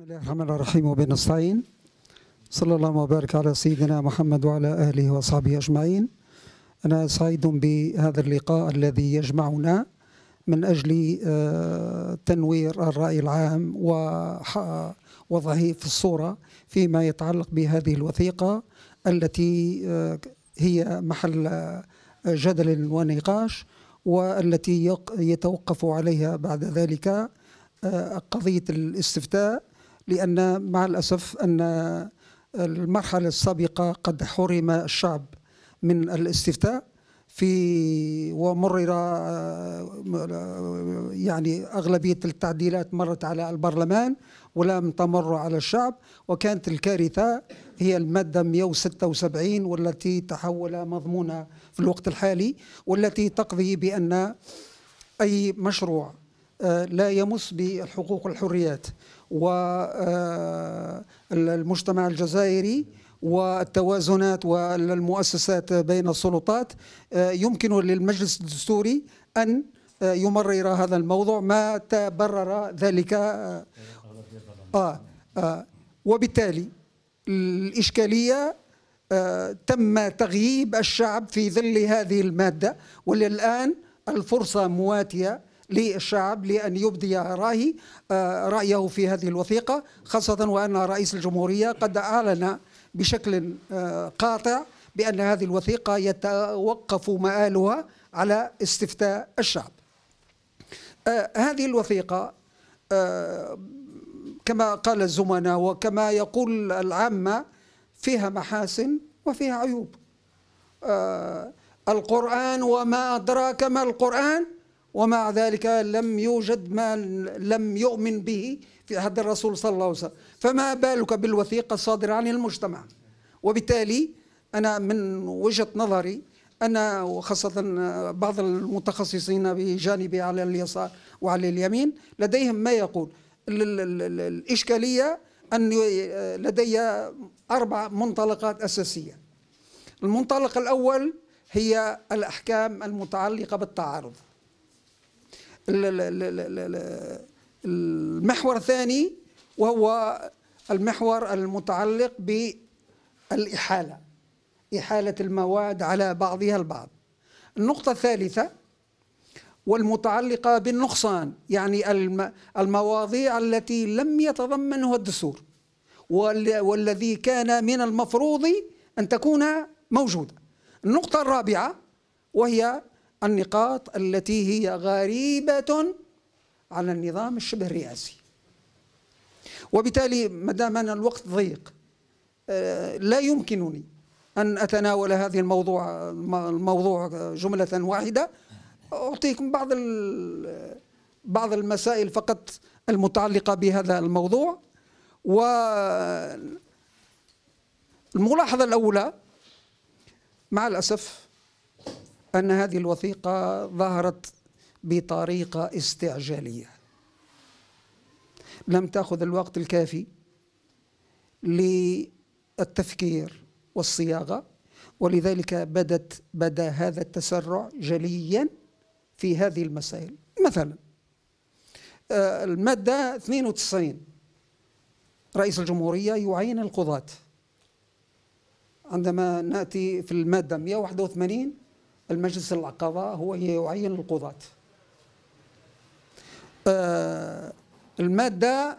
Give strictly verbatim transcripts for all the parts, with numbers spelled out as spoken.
بسم الله الرحمن الرحيم وبه نستعين. صلى الله وبارك على سيدنا محمد وعلى أهله وصحبه أجمعين. أنا سعيد بهذا اللقاء الذي يجمعنا من أجل تنوير الرأي العام ووضعه في الصورة فيما يتعلق بهذه الوثيقة التي هي محل جدل ونقاش، والتي يتوقف عليها بعد ذلك قضية الاستفتاء، لأن مع الأسف أن المرحلة السابقة قد حرم الشعب من الاستفتاء في ومرر يعني أغلبية التعديلات مرت على البرلمان ولم تمر على الشعب، وكانت الكارثة هي المادة مئة وستة وسبعين والتي تحول مضمونة في الوقت الحالي، والتي تقضي بأن أي مشروع لا يمس بالحقوق والحريات والمجتمع الجزائري والتوازنات والمؤسسات بين السلطات يمكن للمجلس الدستوري أن يمرر هذا الموضوع ما تبرر ذلك. آه آه وبالتالي الإشكالية تم تغييب الشعب في ظل هذه المادة، وللآن الفرصة مواتية للشعب لأن يبدي رأيه رأيه في هذه الوثيقة، خاصة وأن رئيس الجمهورية قد أعلن بشكل قاطع بأن هذه الوثيقة يتوقف مآلها على استفتاء الشعب. هذه الوثيقة كما قال الزملاء وكما يقول العامة فيها محاسن وفيها عيوب. القرآن وما أدراك ما القرآن، ومع ذلك لم يوجد ما لم يؤمن به في عهد الرسول صلى الله عليه وسلم، فما بالك بالوثيقة الصادرة عن المجتمع. وبالتالي أنا من وجهة نظري أنا، وخاصة بعض المتخصصين بجانبي على اليسار وعلى اليمين، لديهم ما يقول الإشكالية أن لدي أربع منطلقات أساسية. المنطلق الأول هي الأحكام المتعلقة بالتعارض. المحور الثاني وهو المحور المتعلق بالإحالة، إحالة المواد على بعضها البعض. النقطة الثالثة والمتعلقة بالنقصان، يعني المواضيع التي لم يتضمنها الدستور والذي كان من المفروض أن تكون موجودة. النقطة الرابعة وهي النقاط التي هي غريبة على النظام الشبه الرئاسي. وبالتالي ما دام أن الوقت ضيق لا يمكنني أن أتناول هذه الموضوع الموضوع جملة واحدة، أعطيكم بعض بعض المسائل فقط المتعلقة بهذا الموضوع. والملاحظة الأولى مع الأسف أن هذه الوثيقة ظهرت بطريقة استعجالية، لم تأخذ الوقت الكافي للتفكير والصياغة، ولذلك بدت بدا هذا التسرع جليا في هذه المسائل. مثلا المادة اثنين وتسعين رئيس الجمهورية يعين القضاة. عندما نأتي في المادة مئة وواحد وثمانين المجلس القضاء هو يعين القضاة. آه المادة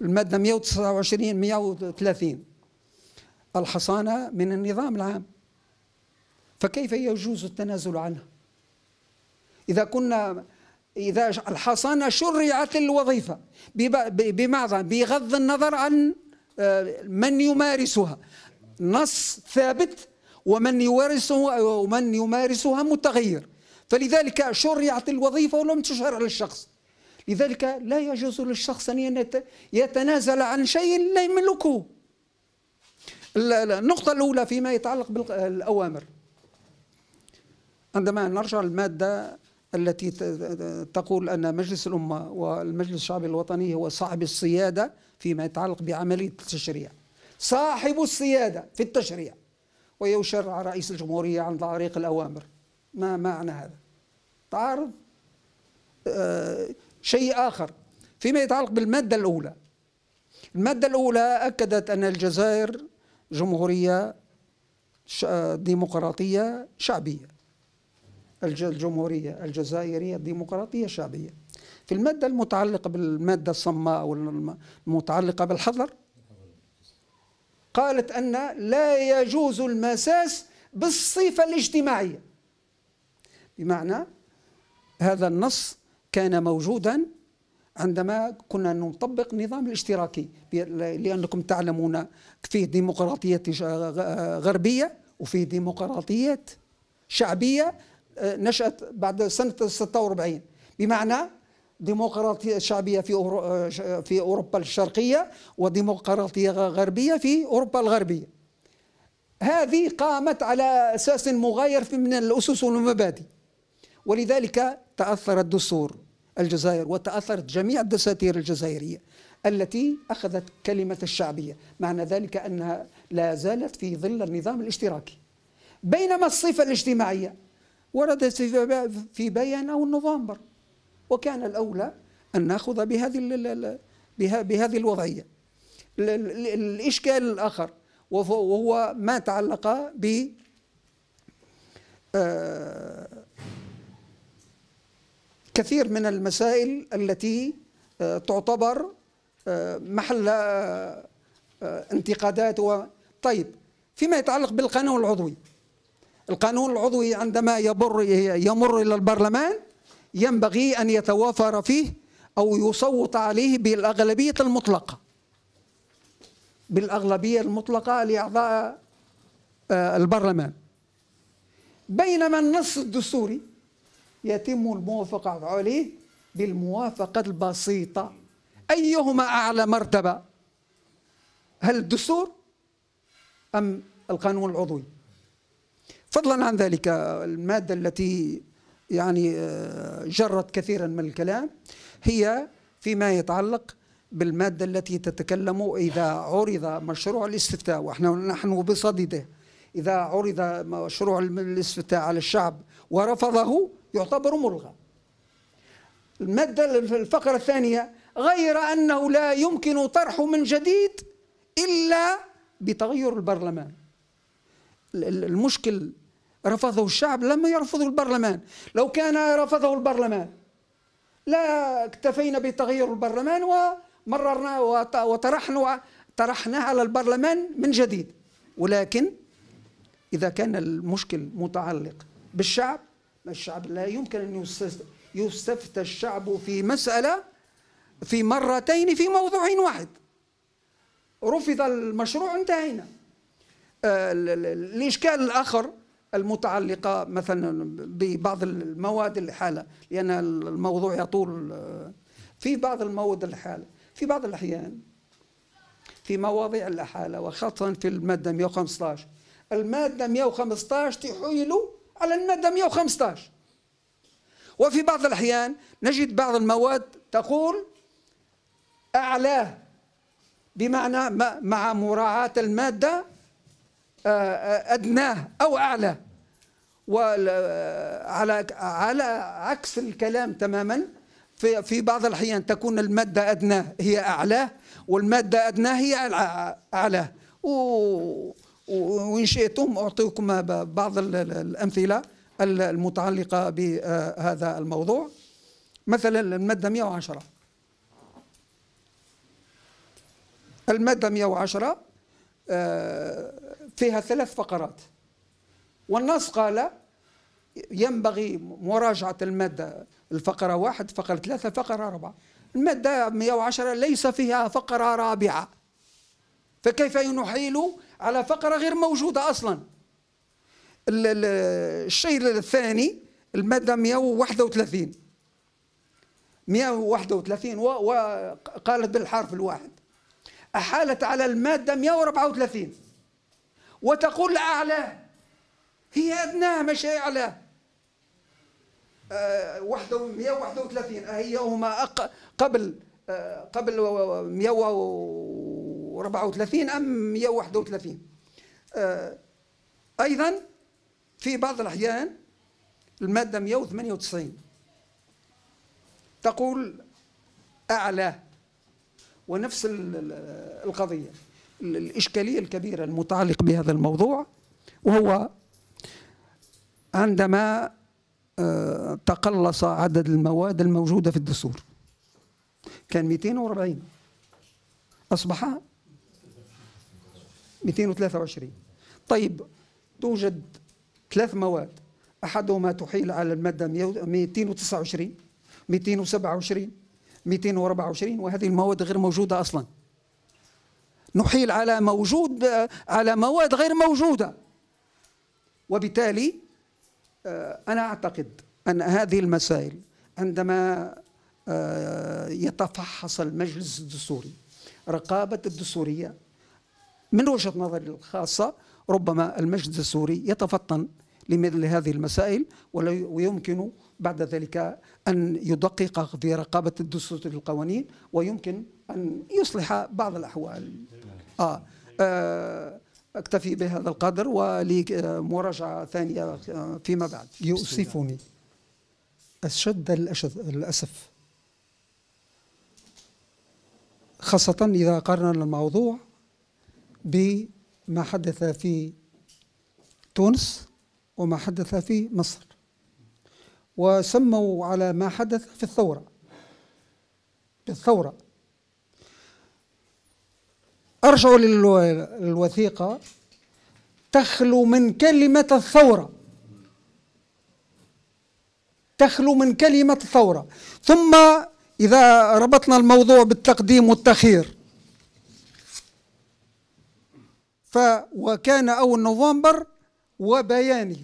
المادة مئة وتسعة وعشرين مئة وثلاثين الحصانة من النظام العام، فكيف يجوز التنازل عنها؟ إذا كنا إذا الحصانة شرعت للوظيفة بمعنى بغض النظر عن من يمارسها، نص ثابت ومن يمارسه ومن يمارسها متغير، فلذلك شرعت الوظيفة ولم تشرع للشخص. لذلك لا يجوز للشخص أن يتنازل عن شيء لا يملكه. النقطة الأولى فيما يتعلق بالأوامر، عندما نرجع للمادة التي تقول أن مجلس الأمة والمجلس الشعبي الوطني هو صاحب السيادة فيما يتعلق بعملية التشريع، صاحب السيادة في التشريع، ويشرع رئيس الجمهورية عن طريق الأوامر. ما معنى هذا؟ تعارض. آه شيء آخر، فيما يتعلق بالمادة الأولى، المادة الأولى أكدت أن الجزائر جمهورية ديمقراطية شعبية، الجمهورية الجزائرية الديمقراطية شعبية. في المادة المتعلقة بالمادة الصماء أو المتعلقة بالحظر قالت أن لا يجوز المساس بالصفة الاجتماعية، بمعنى هذا النص كان موجودا عندما كنا نطبق نظام الاشتراكي، لأنكم تعلمون فيه ديمقراطية غربية وفيه ديمقراطية شعبية نشأت بعد سنة ستة وأربعين، بمعنى ديمقراطية شعبية في في أوروبا الشرقية وديمقراطية غربية في أوروبا الغربية. هذه قامت على أساس مغاير من الأسس والمبادئ، ولذلك تأثر الدستور الجزائر وتأثرت جميع الدساتير الجزائرية التي أخذت كلمة الشعبية، معنى ذلك أنها لا زالت في ظل النظام الاشتراكي. بينما الصفة الاجتماعية وردت في بيان أو نوفمبر، وكان الأولى أن نأخذ بهذه بهذه الوضعية. الإشكال الآخر وهو ما تعلق ب كثير من المسائل التي تعتبر محل انتقادات. طيب، فيما يتعلق بالقانون العضوي، القانون العضوي عندما يمر يمر إلى البرلمان ينبغي أن يتوافر فيه أو يصوت عليه بالأغلبية المطلقة، بالأغلبية المطلقة لأعضاء البرلمان. بينما النص الدستوري يتم الموافقة عليه بالموافقة البسيطة. أيهما أعلى مرتبة؟ هل الدستور أم القانون العضوي؟ فضلا عن ذلك، المادة التي يعني جرت كثيرا من الكلام هي فيما يتعلق بالمادة التي تتكلم إذا عرض مشروع الاستفتاء، ونحن بصدده، إذا عرض مشروع الاستفتاء على الشعب ورفضه يعتبر ملغى. المادة الفقرة الثانية غير أنه لا يمكن طرحه من جديد إلا بتغير البرلمان. المشكل رفضه الشعب لما يرفضه البرلمان، لو كان رفضه البرلمان لا اكتفينا بتغيير البرلمان ومررنا وطرحنا طرحنا على البرلمان من جديد، ولكن إذا كان المشكل متعلق بالشعب، الشعب لا يمكن أن يستفتى الشعب في مسألة في مرتين في موضوع واحد. رفض المشروع انتهينا. الإشكال الآخر المتعلقة مثلا ببعض المواد الحالة، لأن الموضوع يطول، في بعض المواد الحالة في بعض الأحيان في مواضيع الحالة وخاصة في المادة مئة وخمسة عشر، المادة مئة وخمسة عشر تحيل على المادة مئة وخمسة عشر، وفي بعض الأحيان نجد بعض المواد تقول أعلاه، بمعنى مع مراعاة المادة أدناه أو أعلاه، وعلى على عكس الكلام تماما. في في بعض الأحيان تكون المادة أدناه هي أعلاه والمادة أدناه هي أعلاه. وإن شئتم أعطيكم بعض الأمثلة المتعلقة بهذا الموضوع، مثلا المادة مئة وعشرة. المادة مئة وعشرة فيها ثلاث فقرات، والنص قال ينبغي مراجعة المادة، الفقرة واحد، فقرة ثلاثة، فقرة أربعة. المادة مئة وعشرة ليس فيها فقرة رابعة، فكيف نحيل على فقرة غير موجودة أصلا؟ الشيء الثاني المادة مئة وواحد وثلاثين، مئة وواحد وثلاثين وقالت بالحرف الواحد، أحالت على المادة مئة وأربعة وثلاثين وتقول أعلاه هي أدناه مش هي أعلاه. مئة وواحد وثلاثين هي هما قبل قبل مئة وأربعة وثلاثين أم مئة وواحد وثلاثين. أيضا في بعض الأحيان المادة مئة وثمانية وتسعين تقول أعلى. ونفس القضية الإشكالية الكبيرة المتعلقة بهذا الموضوع، وهو عندما تقلص عدد المواد الموجودة في الدستور، كان مئتين وأربعين أصبح مئتين وثلاثة وعشرين. طيب توجد ثلاث مواد، أحدهما تحيل على المادة مئتين وتسعة وعشرين، مئتين وسبعة وعشرين، مئتين وأربعة وعشرين، وهذه المواد غير موجودة أصلا. نحيل على موجود على مواد غير موجودة. وبالتالي أنا أعتقد أن هذه المسائل عندما يتفحص المجلس الدستوري رقابة الدستورية من وجهة نظري الخاصة، ربما المجلس الدستوري يتفطن لمثل هذه المسائل، ويمكن بعد ذلك أن يدقق في رقابة الدستور القوانين، ويمكن أن يصلح بعض الأحوال. آه. آه. أكتفي بهذا القدر ولمراجعة ثانية فيما بعد. يؤسفني أشد الأسف، خاصة إذا قارنا الموضوع بما حدث في تونس وما حدث في مصر، وسموا على ما حدث في الثورة بالثورة. أرجعوا للوثيقة تخلو من كلمة الثورة، تخلو من كلمة الثورة. ثم إذا ربطنا الموضوع بالتقديم والتأخير، ف وكان أول نوفمبر وبيانه،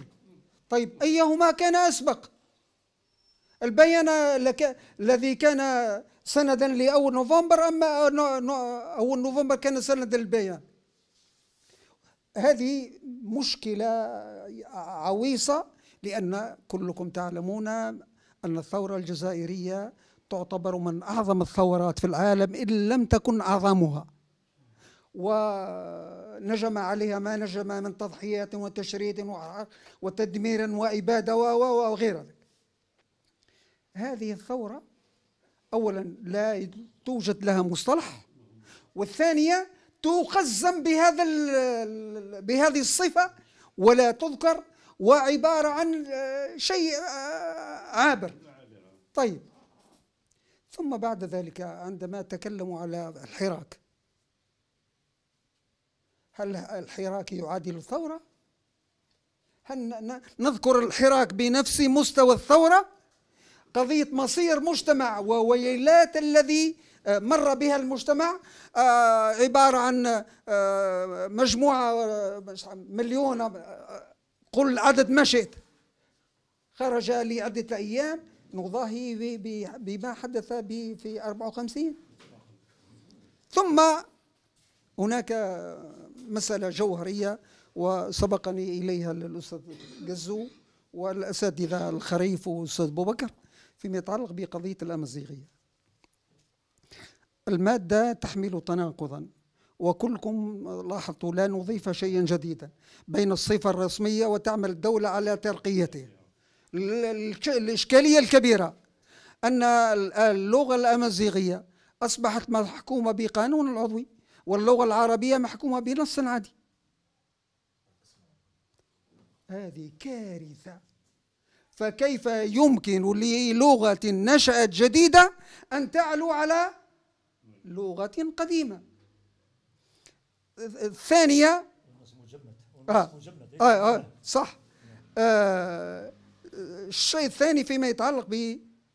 طيب أيهما كان أسبق؟ البيان الذي كان سندا لأول نوفمبر، أما أول نوفمبر كان سندا للبيان. هذه مشكلة عويصة، لأن كلكم تعلمون أن الثورة الجزائرية تعتبر من أعظم الثورات في العالم إن لم تكن أعظمها، ونجم عليها ما نجم من تضحيات وتشريد وتدمير وإبادة وغير ذلك. هذه الثورة أولا لا توجد لها مصطلح، والثانية تقزم بهذا بهذه الصفة ولا تذكر، وعبارة عن شيء عابر. طيب ثم بعد ذلك عندما تكلموا على الحراك، هل الحراك يعادل الثورة؟ هل نذكر الحراك بنفس مستوى الثورة؟ قضية مصير مجتمع وويلات الذي مر بها المجتمع عبارة عن مجموعة مليون، قل عدد ما شئت، خرج لعدة أيام نضاهي بما حدث في أربعة وخمسين. ثم هناك مسألة جوهرية وسبقني إليها الأستاذ جزو والأساتذة الخريف والأستاذ أبو بكر فيما يتعلق بقضية الأمازيغية. المادة تحمل تناقضا، وكلكم لاحظتوا لا نضيف شيئا جديدا بين الصفة الرسمية وتعمل الدولة على ترقيته. الإشكالية الكبيرة أن اللغة الأمازيغية أصبحت محكومة بقانون العضوي، واللغة العربية محكومة بنص عادي. هذه كارثة. فكيف يمكن للغة نشأت جديدة أن تعلو على لغة قديمة؟ الثانية آه آه آه صح آه الشيء الثاني فيما يتعلق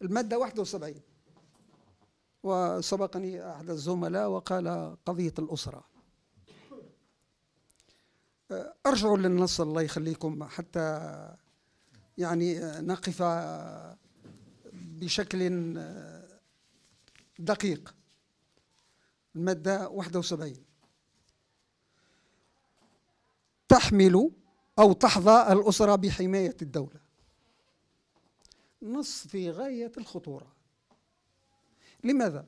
بالمادة واحد وسبعين، وسبقني أحد الزملاء وقال قضية الأسرة. آه أرجعوا للنص الله يخليكم حتى يعني نقف بشكل دقيق. المادة واحد وسبعين تحمل أو تحظى الأسرة بحماية الدولة، نص في غاية الخطورة. لماذا؟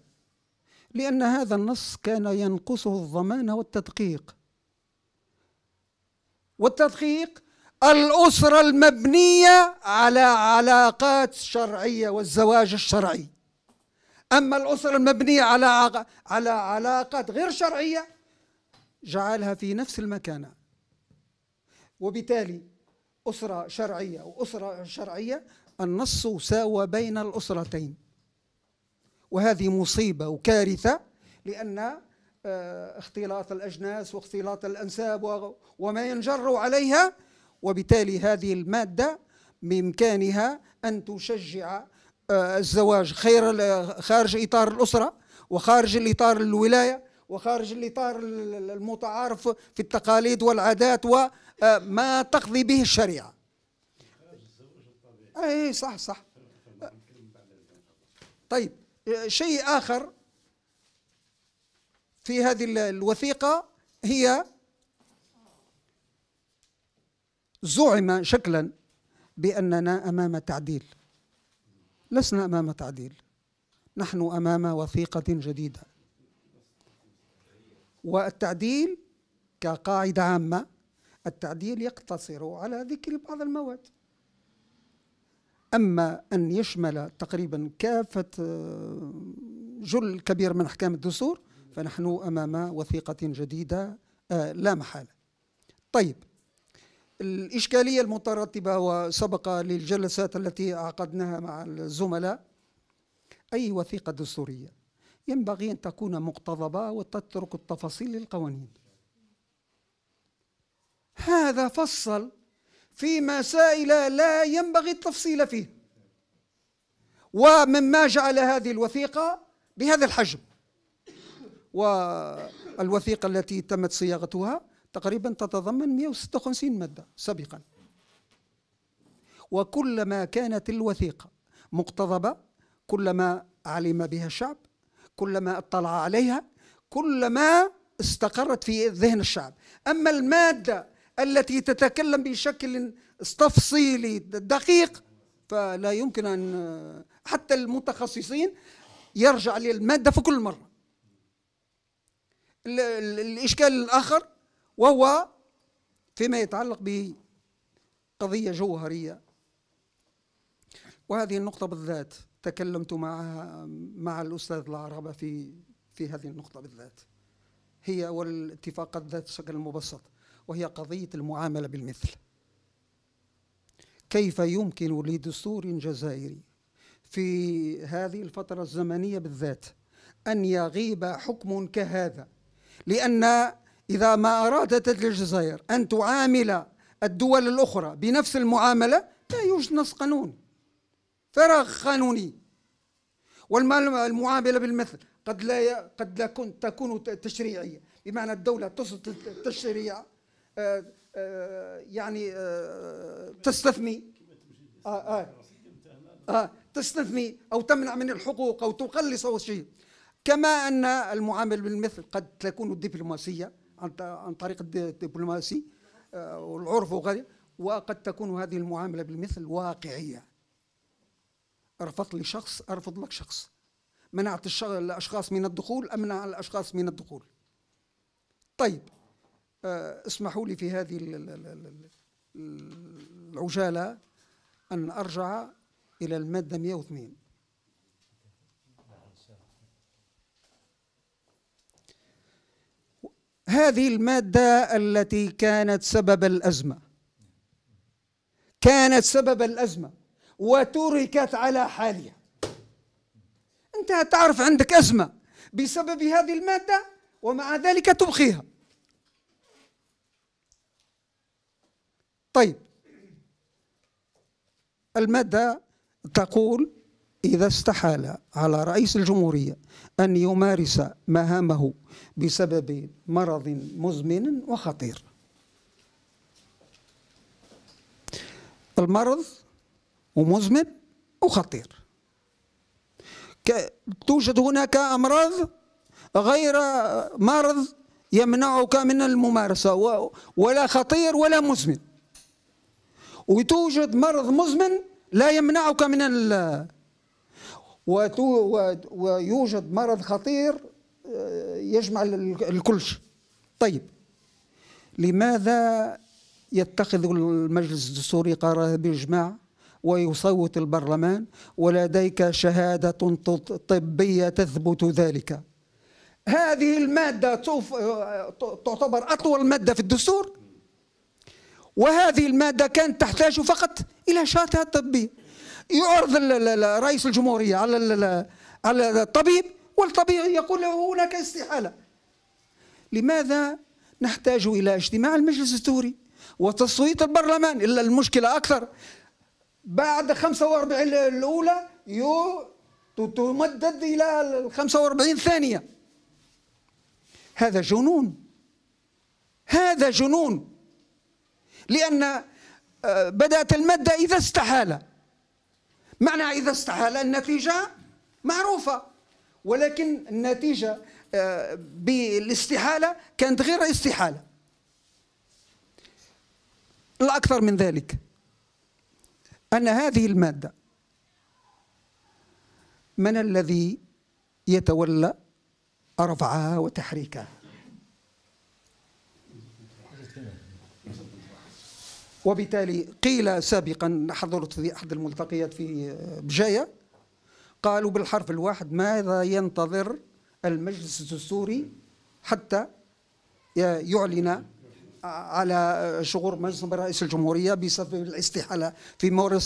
لأن هذا النص كان ينقصه الضمان والتدقيق، والتدقيق الأسرة المبنية على علاقات شرعية والزواج الشرعي. أما الأسرة المبنية على على علاقات غير شرعية جعلها في نفس المكانة. وبالتالي أسرة شرعية وأسرة شرعية النص ساوى بين الأسرتين، وهذه مصيبة وكارثة، لأن اختلاط الأجناس واختلاط الأنساب وما ينجر عليها. وبالتالي هذه المادة بإمكانها أن تشجع الزواج خير خارج إطار الأسرة وخارج الإطار الولاية وخارج الإطار المتعارف في التقاليد والعادات وما تقضي به الشريعة. أي صح صح. طيب، شيء آخر في هذه الوثيقة هي زعم شكلا بأننا أمام تعديل. لسنا أمام تعديل، نحن أمام وثيقة جديدة. والتعديل كقاعدة عامة، التعديل يقتصر على ذكر بعض المواد، أما أن يشمل تقريبا كافة جل كبير من أحكام الدستور فنحن أمام وثيقة جديدة لا محالة. طيب، الإشكالية المترتبة وسبق للجلسات التي عقدناها مع الزملاء، أي وثيقة دستورية ينبغي أن تكون مقتضبة وتترك التفاصيل للقوانين. هذا فصل في مسائل لا ينبغي التفصيل فيه، ومما جعل هذه الوثيقة بهذا الحجم. والوثيقة التي تمت صياغتها تقريبا تتضمن مئة وستة وخمسين مادة سابقا، وكلما كانت الوثيقة مقتضبة كلما علم بها الشعب، كلما اطلع عليها، كلما استقرت في ذهن الشعب. أما المادة التي تتكلم بشكل تفصيلي دقيق فلا يمكن أن حتى المتخصصين يرجع للمادة في كل مرة. الإشكال الآخر وهو فيما يتعلق بقضية جوهرية، وهذه النقطة بالذات تكلمت معها مع الأستاذ العربة في في هذه النقطة بالذات، هي والاتفاقات ذات الشكل المبسط، وهي قضية المعاملة بالمثل. كيف يمكن لدستور جزائري في هذه الفترة الزمنية بالذات أن يغيب حكم كهذا؟ لأن إذا ما أرادت الجزائر أن تعامل الدول الأخرى بنفس المعاملة لا يوجد نص قانون، فراغ قانوني. والمعاملة بالمثل قد لا قد لا تكون تشريعية، بمعنى الدولة تصدر التشريع آآ آآ يعني آآ تستثني آآ آآ تستثني أو تمنع من الحقوق أو تقلص أو شيء. كما أن المعاملة بالمثل قد تكون دبلوماسية عن طريق الدبلوماسي والعرف وغيره، وقد تكون هذه المعاملة بالمثل واقعية. رفضت لي شخص أرفض لك شخص، منعت الأشخاص من الدخول أمنع الأشخاص من الدخول. طيب، اسمحوا لي في هذه العجالة أن أرجع إلى المادة مئة وثمانين. هذه المادة التي كانت سبب الأزمة، كانت سبب الأزمة وتركت على حالها. أنت تعرف عندك أزمة بسبب هذه المادة ومع ذلك تبقيها. طيب، المادة تقول إذا استحال على رئيس الجمهورية أن يمارس مهامه بسبب مرض مزمن وخطير. المرض ومزمن وخطير، توجد هناك أمراض غير مرض يمنعك من الممارسة ولا خطير ولا مزمن، وتوجد مرض مزمن لا يمنعك من ال ويوجد مرض خطير يجمع الكل. طيب، لماذا يتخذ المجلس الدستوري قرار بإجماع ويصوت البرلمان، ولديك شهادة طبية تثبت ذلك. هذه المادة تعتبر أطول مادة في الدستور، وهذه المادة كانت تحتاج فقط إلى شهادة طبية. يعرض رئيس الجمهورية على على الطبيب، والطبيب يقول له هناك استحالة. لماذا نحتاج إلى اجتماع المجلس الدستوري وتصويت البرلمان؟ إلا المشكلة أكثر، بعد خمسة وأربعين الأولى يو تمدد إلى خمسة وأربعين الثانية. هذا جنون، هذا جنون، لأن بدأت المادة إذا استحال. معنى إذا استحال النتيجة معروفة، ولكن النتيجة بالاستحالة كانت غير استحالة. الأكثر من ذلك أن هذه المادة من الذي يتولى رفعها وتحريكها؟ وبالتالي قيل سابقا، حضرت في أحد الملتقيات في بجاية، قالوا بالحرف الواحد: ماذا ينتظر المجلس الدستوري حتى يعلن على شغور مجلس رئيس الجمهورية بسبب الاستحالة في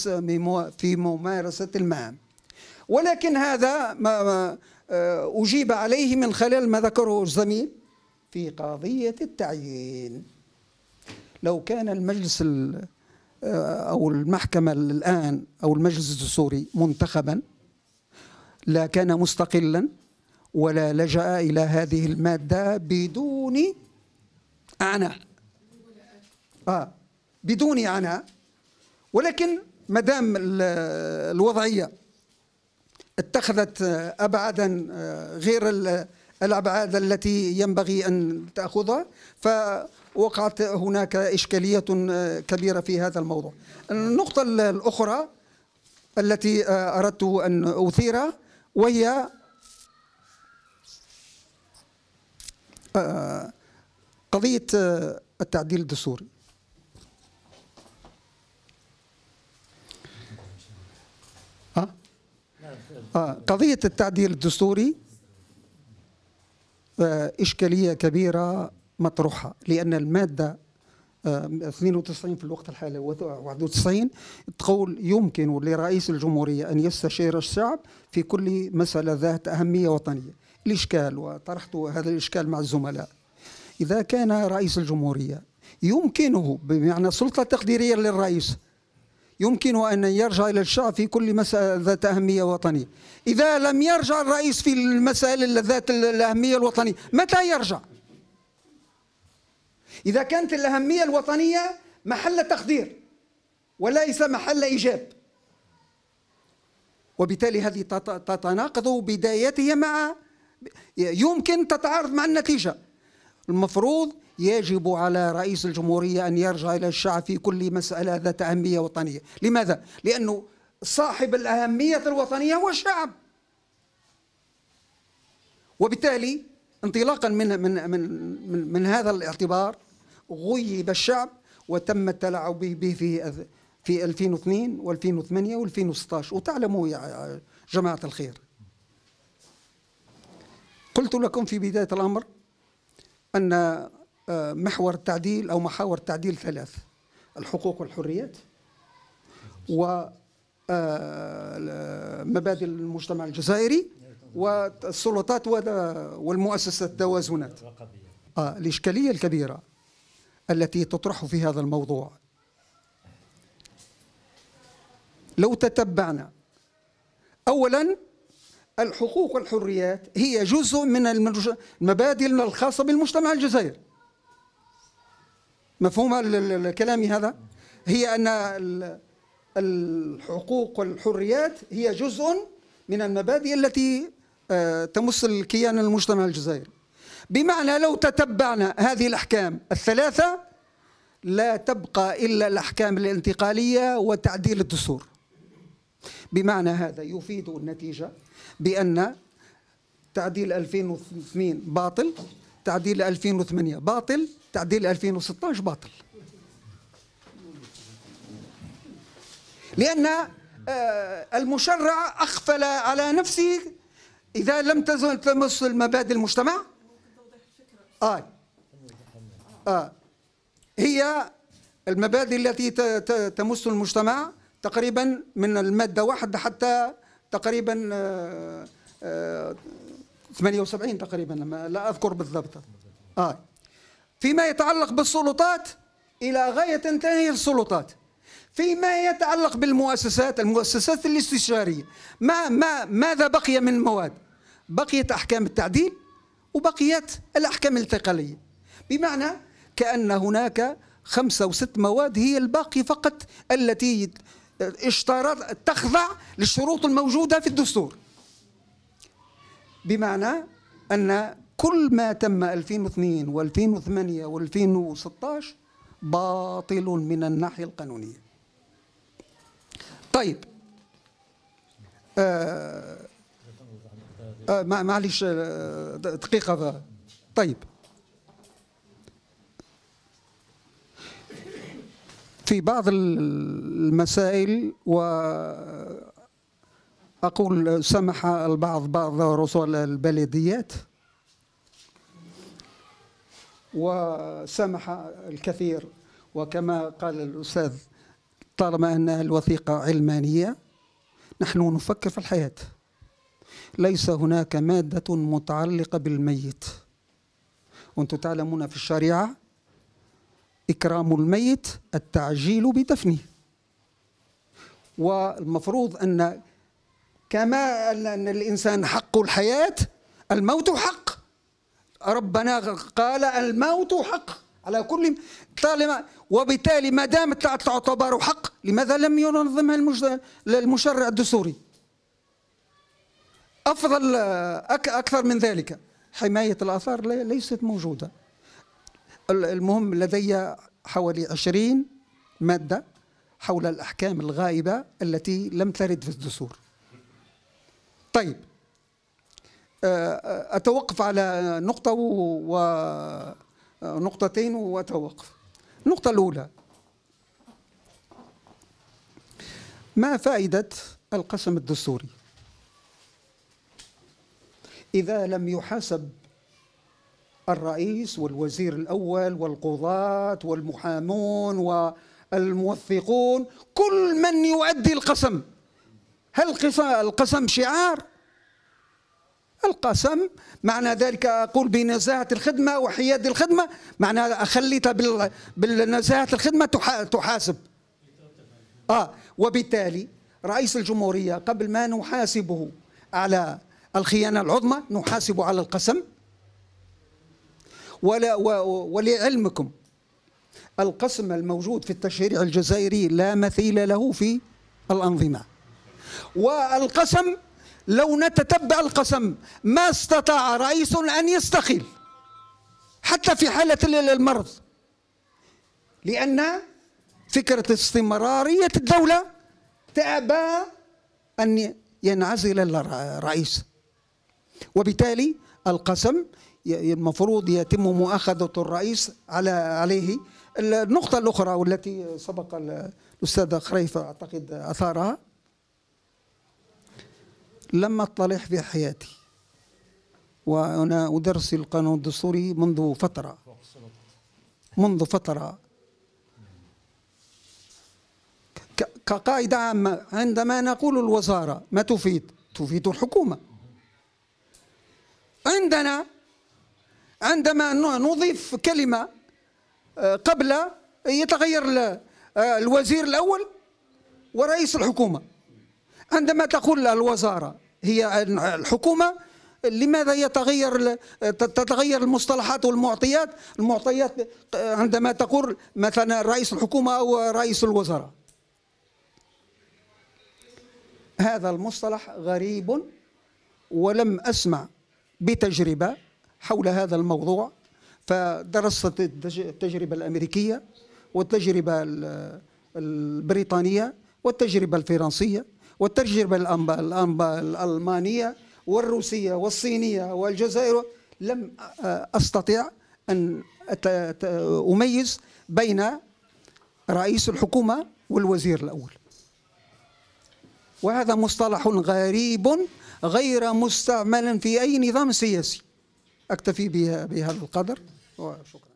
في ممارسة المهام؟ ولكن هذا ما أجيب عليه من خلال ما ذكره الزميل في قضية التعيين. لو كان المجلس أو المحكمة الآن أو المجلس الدستوري منتخبا لا كان مستقلا، ولا لجأ إلى هذه المادة بدون عناء، آه بدون عناء. ولكن مدام الوضعية اتخذت أبعادا غير الأبعاد التي ينبغي أن تأخذها، فوقعت هناك إشكالية كبيرة في هذا الموضوع. النقطة الأخرى التي أردت أن أثيرها وهي قضية التعديل الدستوري. قضية التعديل الدستوري إشكالية كبيرة مطروحة، لأن المادة اثنين وتسعين في الوقت الحالي واحد وتسعين تقول: يمكن لرئيس الجمهورية أن يستشير الشعب في كل مسألة ذات أهمية وطنية. الإشكال، وطرحت هذا الإشكال مع الزملاء، إذا كان رئيس الجمهورية يمكنه، بمعنى سلطة تقديرية للرئيس، يمكن أن يرجع إلى الشعب في كل مسألة ذات أهمية وطنية، إذا لم يرجع الرئيس في المسألة ذات الأهمية الوطنية متى يرجع؟ إذا كانت الأهمية الوطنية محل تقدير وليس محل إيجاب، وبالتالي هذه تتناقض بدايتها مع، يمكن تتعارض مع النتيجة. المفروض يجب على رئيس الجمهورية أن يرجع إلى الشعب في كل مسألة ذات أهمية وطنية. لماذا؟ لأنه صاحب الأهمية الوطنية هو الشعب، وبالتالي انطلاقا من من من من هذا الاعتبار غيب الشعب، وتم التلاعب به في في ألفين واثنين وألفين وثمانية وألفين وستة عشر. وتعلموا يا جماعة الخير، قلت لكم في بداية الأمر أن محور التعديل أو محاور التعديل ثلاث: الحقوق والحريات، ومبادئ المجتمع الجزائري، والسلطات والمؤسسات التوازنات. آه الإشكالية الكبيرة التي تطرح في هذا الموضوع، لو تتبعنا أولا الحقوق والحريات هي جزء من المبادئ الخاصة بالمجتمع الجزائري. مفهوم الكلام هذا؟ هي أن الحقوق والحريات هي جزء من المبادئ التي تمس الكيان المجتمع الجزائري. بمعنى لو تتبعنا هذه الأحكام الثلاثة لا تبقى إلا الأحكام الانتقالية وتعديل الدستور. بمعنى هذا يفيد النتيجة بأن تعديل ألفين واثنين باطل، تعديل ألفين وثمانية باطل، تعديل ألفين وستة عشر باطل. لأن المشرع أغفل على نفسه إذا لم تزل تمس المبادئ المجتمع. آه. آه. هي المبادئ التي تمس المجتمع تقريبا من المادة واحد حتى تقريبا آه آه ثمانية وسبعين تقريبا، لا أذكر بالضبط. آه. فيما يتعلق بالسلطات إلى غاية تنتهي السلطات. فيما يتعلق بالمؤسسات، المؤسسات الاستشارية ما ما ماذا بقي من مواد؟ بقيت أحكام التعديل وبقيت الأحكام الانتقالية، بمعنى كأن هناك خمسة وست مواد هي الباقي فقط التي اشترط تخضع للشروط الموجودة في الدستور، بمعنى أن كل ما تم ألفين واثنين وألفين وثمانية وألفين وستة عشر باطل من الناحية القانونية. طيب آه آه معليش دقيقة. طيب في بعض المسائل وأقول سمح البعض بعض رسل البلديات وسمح الكثير، وكما قال الأستاذ طالما أن الوثيقة علمانية نحن نفكر في الحياة، ليس هناك مادة متعلقة بالميت. وأنتم تعلمون في الشريعة إكرام الميت التعجيل بدفنه، والمفروض أن كما أن الإنسان حق الحياة الموت حق، ربنا قال الموت حق على كل طالما، وبالتالي ما دامت تعتبر حق لماذا لم ينظمها المشرع الدستوري؟ أفضل أكثر من ذلك. حماية الآثار ليست موجودة. المهم لدي حوالي عشرين مادة حول الأحكام الغائبة التي لم ترد في الدستور. طيب أتوقف على نقطة ونقطتين وأتوقف. النقطة الأولى، ما فائدة القسم الدستوري إذا لم يحاسب الرئيس والوزير الأول والقضاة والمحامون والموثقون، كل من يؤدي القسم؟ هل القسم شعار؟ القسم معنى ذلك أقول بنزاهة الخدمة وحياد الخدمة، معنى أخليتها بالنزاهة الخدمة تحاسب. آه وبالتالي رئيس الجمهورية قبل ما نحاسبه على الخيانة العظمى نحاسبه على القسم. ولا ولعلمكم القسم الموجود في التشريع الجزائري لا مثيل له في الأنظمة. والقسم لو نتتبع القسم ما استطاع رئيس أن يستقيل حتى في حالة المرض، لأن فكرة استمرارية الدولة تأبى أن ينعزل الرئيس، وبالتالي القسم المفروض يتم مؤاخذة الرئيس على عليه. النقطة الأخرى والتي سبق الأستاذة خريفة أعتقد أثارها، لما أطلع في حياتي وأنا أدرس القانون الدستوري منذ فترة منذ فترة كقاعدة عامة، عندما نقول الوزارة ما تفيد؟ تفيد الحكومة. عندنا عندما نضيف كلمة قبل يتغير الوزير الأول ورئيس الحكومة. عندما تقول الوزارة هي الحكومة، لماذا يتغير تتغير المصطلحات والمعطيات؟ المعطيات عندما تقول مثلا رئيس الحكومة أو رئيس الوزراء، هذا المصطلح غريب ولم أسمع بتجربة حول هذا الموضوع. فدرست التجربة الأمريكية والتجربة البريطانية والتجربة الفرنسية والتجربة الألمانية والروسية والصينية والجزائر، لم أستطيع أن أميز بين رئيس الحكومة والوزير الأول. وهذا مصطلح غريب غير مستعمل في أي نظام سياسي. أكتفي بهذا القدر وشكرا.